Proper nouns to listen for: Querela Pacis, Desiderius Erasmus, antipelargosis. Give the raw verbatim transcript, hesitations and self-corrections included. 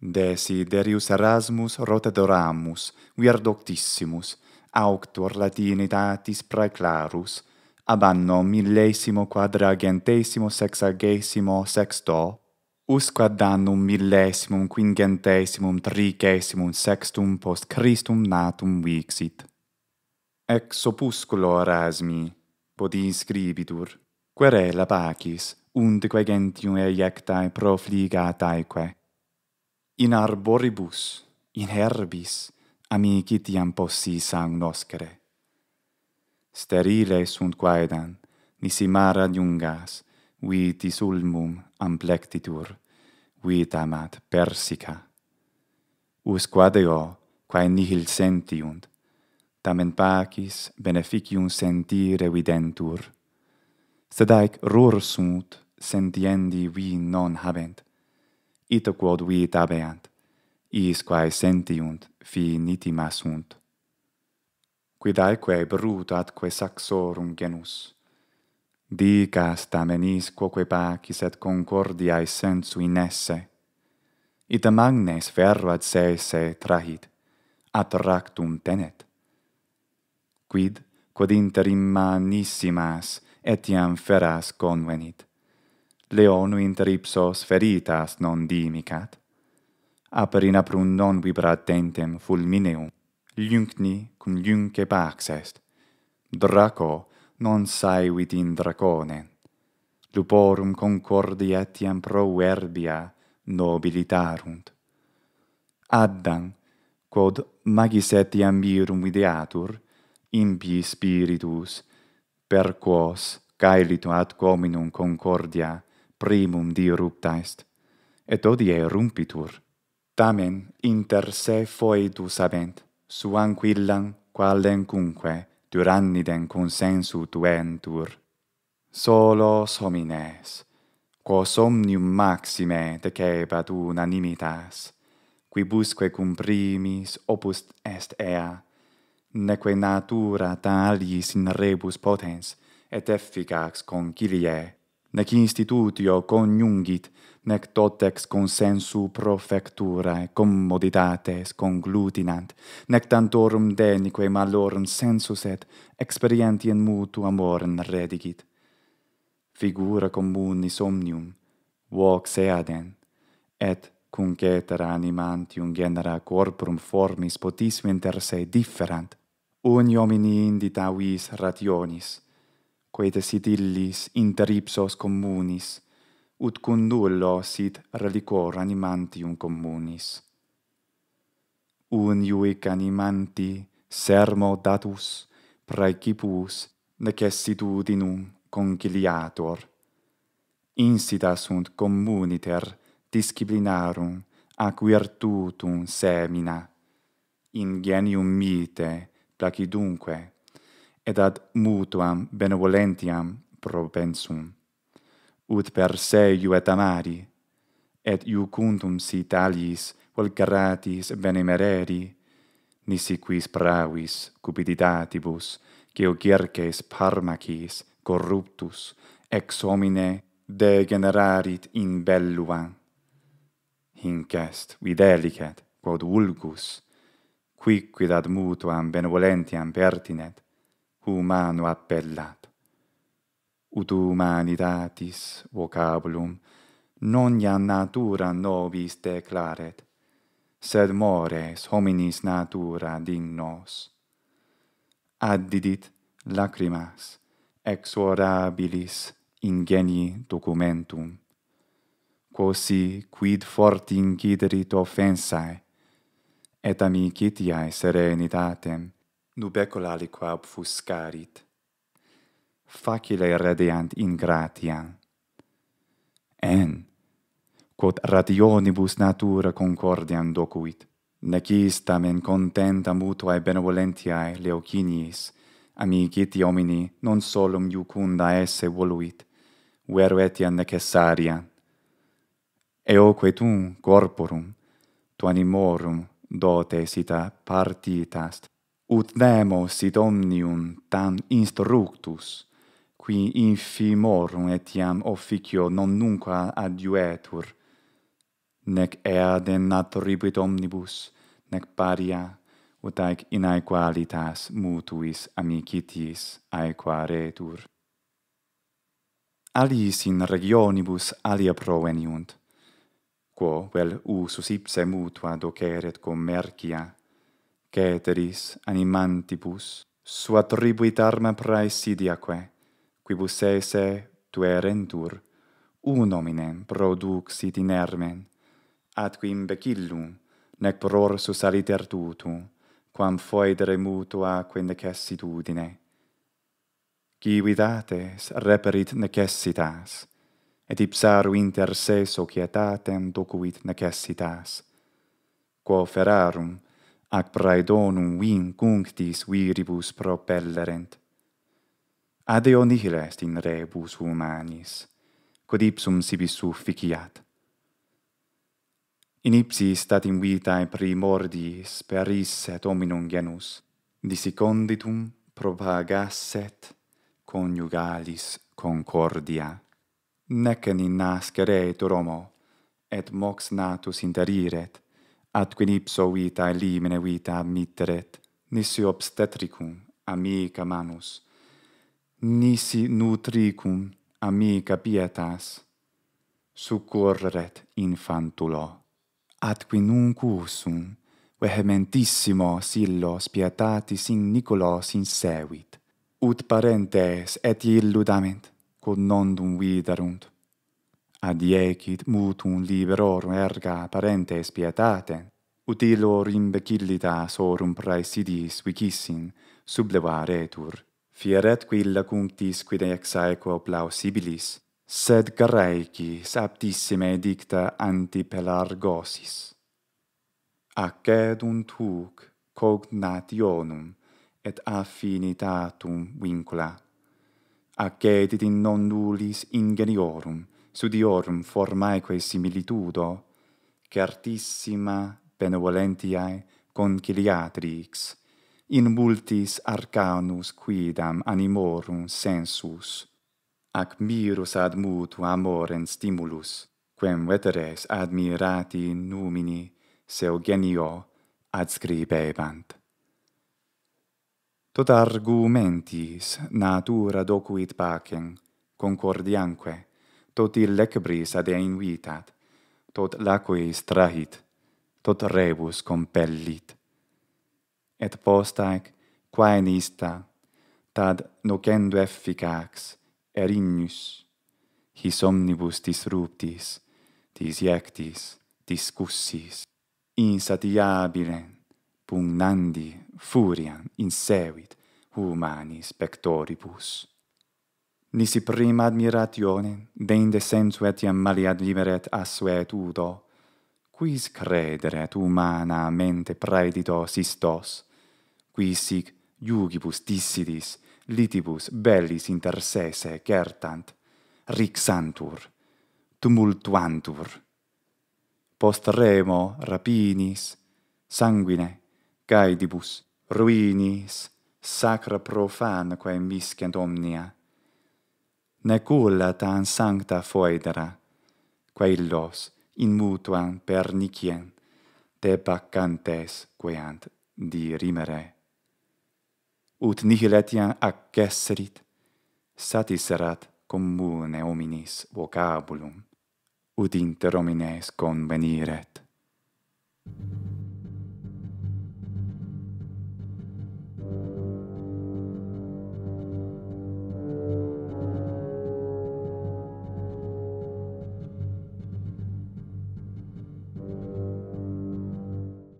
Desiderius Erasmus rotadoramus, viardoctissimus, auctor latinitatis praeclarus, ab anno millesimo quadragentesimo sexagesimo sexto, usquad annum millesimum quingentesimum trigesimum sextum post Christum natum vixit. Ex opusculo Erasmi, podi scribitur, Querela Pacis, undque gentium eiectae profligataeque. In arboribus, in herbis, amicitiam possissam noscere. Sterile sunt quaedam, nisi mara jungas, vitis ulmum amplectitur, vitam ad persica. Usquad eo, quae nihil sentiunt, tamen pacis beneficium sentire videntur. Sed haec rur sunt, sentiendi vi non habent, ito quod vi tabeant, is quae sentiunt finitima sunt. Quid aeque bruto atque saxorum genus, dicas tamen is quoque pacis et concordiae sensu in esse, ita magnes ferro ad sese trahit, at ractum tenet. Quid, quod interim manissimas etiam feras convenit, leonu inter ipsos feritas non dimicat, aperina prum non vibratentem fulmineum, ljuncni cum ljunce pax est, draco non saevit in draconem, luporum concordi etiam proverbia nobilitarunt. Addam, quod magis etiam virum videatur, impi spiritus, per quos caelitum ad hominum concordia primum dirupta est, et odie rumpitur. Tamen inter se foetus habent, suanquillam qualencunque tyranniden consensu tuentur. Solos homines, quos omnium maxime decebat unanimitas, quibusque cum primis opus est ea, neque natura talis in rebus potens et efficax concilie, nec institutio conjungit, nec totex consensu profecturae commoditates conglutinant, nec tantorum denique malorum sensus et experientien mutu amorem redigit. Figura communis omnium, vox eaden, et cum cetera animantium genera corporum formis potissim inter se differant, uni homini indita vis rationis, quae sit illis inter ipsos communis, ut cum nullo sit reliquor animantium communis. Uniuic animanti sermo datus praecipus necessitudinum conciliator. Insita sunt communiter disciplinarum ac virtutum semina, ingenium mite placidunque, et ad mutuam benevolentiam propensum, ut per se et amari, et iucuntum sit alis volcaratis benemereri, nisi quis pravis cupiditatibus, geocerces parmacis corruptus, ex homine degenerarit in belluam. Hinc est videlicet, quod vulgus, quicquid ad mutuam benevolentiam pertinet, humano appellat. Ut humanitatis vocabulum noniam natura nobis declaret, sed mores hominis natura dignos. Addidit lacrimas exorabilis ingenii documentum, quosi quid forti inciderit offensae, et amicitiae serenitatem nubecula aliqua obfuscarit, facile redeant ingratiam. En, quod rationibus natura concordiam docuit, nec is tamen contenta mutuae benevolentiae leociniis, amiciti homini non solum iucunda esse voluit, vero etiam necessaria. Eoque tum corporum, tuanimorum dotes ita partitast, ut nemo sit omnium tam instructus, qui infimorum etiam officio non nunca adjuetur, nec eadem naturibit omnibus, nec paria, ut haec in aequalitas mutuis amicitiis aequa retur. Aliis in regionibus alia proveniunt, quo vel usus ipse mutua doceret commercia, ceteris animantibus suattribuit arma praesidiaque, quibus esse tuerentur, unominem produxit in ermen, atque imbecillum, nec prorsus aliter tutu, quam foedere mutuaque necessitudine. Cividates reperit necessitas, et ipsaru inter se societatem docuit necessitas, quo ferarum ac praedonum vincunctis viribus propellerent. Adeo nihil est in rebus humanis, quod ipsum sibi sufficiat. In ipsi stat in vitae primordiis perisset hominum genus, dissiconditum propagasset conjugalis concordia. Necenin nasceretur homo, et mox natus interiret, atque in ipso vitae limine vita mitteret, nisi obstetricum amica manus, nisi nutricum amica pietas, succorreret infantulo. Atque nunc usum vehementissimo sillos pietatis in Nicolos insevit, ut parentes et illudament, quod nondum viderunt. Adiecit mutum liberorum erga parentes pietatem, ut illor imbecillitas orum praesidis vicissin sublevaretur, fieretque illa cunctis quide ex aequo plausibilis, sed Graecis aptissime dicta antipelargosis. Accedunt huc cognationum et affinitatum vincula, accedit in non nullis ingeniorum, studiorum formaeque similitudo, certissima benevolentiae conciliatrix, in multis arcanus quidam animorum sensus, ac mirus ad mutu amorem stimulus, quem veteres admirati in numini seogenio adscribebant. Tot argumentis natura docuit pacem, concordianque, tot illecebris ad invitat, tot laqueis trahit, tot rebus compellit. Et postac, quae nista, tad nocendo efficax, erignus, his omnibus disruptis, disjectis, discussis, insatiabilem, pugnandi, furiam, insevit, humanis pectoribus. Nisi prima admiratione, deinde sensu etiam maliadviveret assuetudo, quis crederet humana mente praeditos istos, quis sic iugibus dissidis, litibus bellis intersese certant, rixantur, tumultuantur. Post remo rapinis, sanguine, caedibus, ruinis, sacra profanaque miscent omnia. Nec ulla tan sancta foedera, quae illos in mutuam pernicien, debaccantes queant dirimere. Ut nihil etiam accesserit, satiserat commune hominis vocabulum, ut inter homines conveniret.